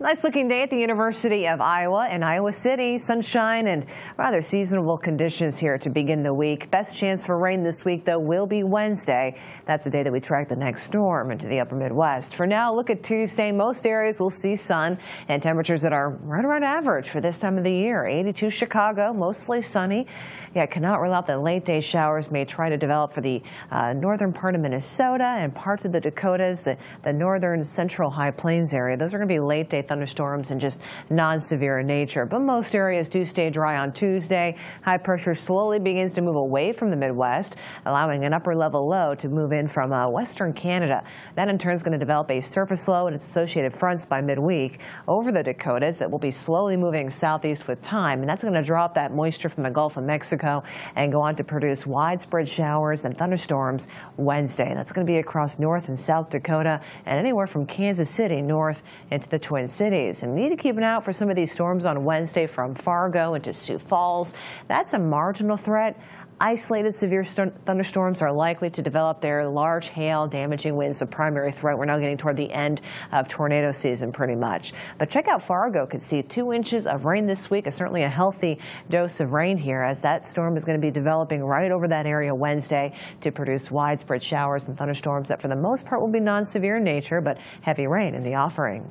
Nice looking day at the University of Iowa and Iowa City. Sunshine and rather seasonable conditions here to begin the week. Best chance for rain this week, though, will be Wednesday. That's the day that we track the next storm into the upper Midwest. For now, look at Tuesday. Most areas will see sun and temperatures that are right around average for this time of the year. 82 Chicago, mostly sunny. Yet cannot rule out that late day showers may try to develop for the northern part of Minnesota and parts of the Dakotas, the northern central high plains area. Those are going to be late day thunderstorms and just non-severe in nature, but most areas do stay dry on Tuesday. High pressure slowly begins to move away from the Midwest, allowing an upper level low to move in from western Canada. That in turn is going to develop a surface low and its associated fronts by midweek over the Dakotas that will be slowly moving southeast with time, and that's going to drop that moisture from the Gulf of Mexico and go on to produce widespread showers and thunderstorms Wednesday. That's going to be across North and South Dakota and anywhere from Kansas City north into the Twin Cities. And need to keep an eye out for some of these storms on Wednesday from Fargo into Sioux Falls. That's a marginal threat. Isolated severe thunderstorms are likely to develop there. Large hail, damaging winds, a primary threat. We're now getting toward the end of tornado season pretty much. But check out Fargo. Could see 2 inches of rain this week. It's certainly a healthy dose of rain here as that storm is going to be developing right over that area Wednesday to produce widespread showers and thunderstorms that for the most part will be non-severe in nature, but heavy rain in the offering.